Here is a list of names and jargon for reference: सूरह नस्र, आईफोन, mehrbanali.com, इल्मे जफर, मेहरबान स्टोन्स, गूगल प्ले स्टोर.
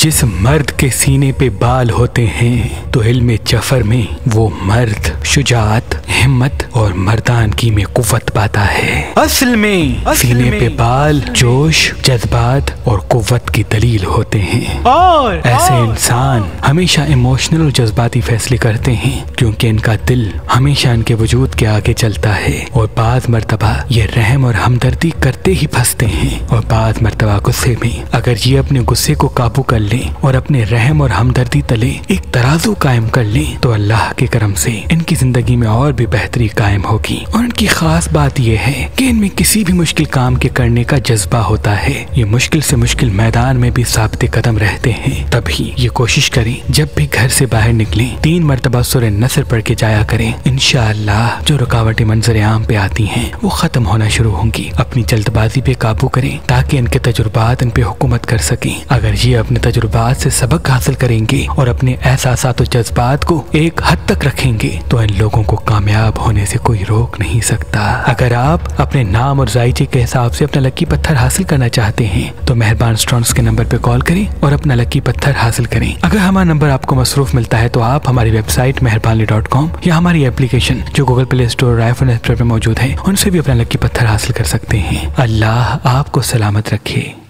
जिस मर्द के सीने पे बाल होते हैं तो इल्मे जफर में वो मर्द शुजाअत, हिम्मत और मर्दानगी में कुव्वत पाता है। असल में सीने पे बाल जोश, जज्बात और कुव्वत की दलील होते हैं और ऐसे इंसान हमेशा इमोशनल और जज्बाती फैसले करते हैं क्योंकि इनका दिल हमेशा इनके वजूद के आगे चलता है। और बाद मर्तबा ये रहम और हमदर्दी करते ही फंसते हैं और बाद मर्तबा गुस्से में अगर ये अपने गुस्से को काबू कर लें और अपने रहम और हमदर्दी तले एक तराजू कायम कर लें तो अल्लाह के करम से इनकी जिंदगी में और भी बेहतरी कायम होगी। और इनकी खास बात यह है कि इनमें किसी भी मुश्किल काम के करने का जज्बा होता है। ये मुश्किल से मुश्किल मैदान में भी साबित कदम रहते हैं। तभी ये कोशिश करें जब भी घर से बाहर निकले 3 मरतबा सूरह नस्र पढ़ के जाया करें। इंशाअल्लाह जो रुकावटें मंजर आम पे आती हैं वो खत्म होना शुरू होंगी। अपनी जल्दबाजी पे काबू करें ताकि इनके तजुर्बात इन पे हुकूमत कर सके। अगर ये अपने तजुर्बात से सबक हासिल करेंगे और अपने एहसासात और जज्बात को एक हद तक रखेंगे तो इन लोगों को कामयाब होने से कोई रोक नहीं सकता। अगर आप अपने नाम और जायजे के हिसाब से अपना लकी पत्थर हासिल करना चाहते हैं तो मेहरबान स्टोन्स के नंबर पे कॉल करें और अपना लकी पत्थर हासिल करें। अगर हमारा नंबर आपको मसरूफ मिलता है तो आप हमारी वेबसाइट mehrbanali.com या हमारी एप्लीकेशन जो गूगल प्ले स्टोर और आईफोन ऐप पर मौजूद है उनसे भी अपना लकी पत्थर हासिल कर सकते हैं। अल्लाह आपको सलामत रखे।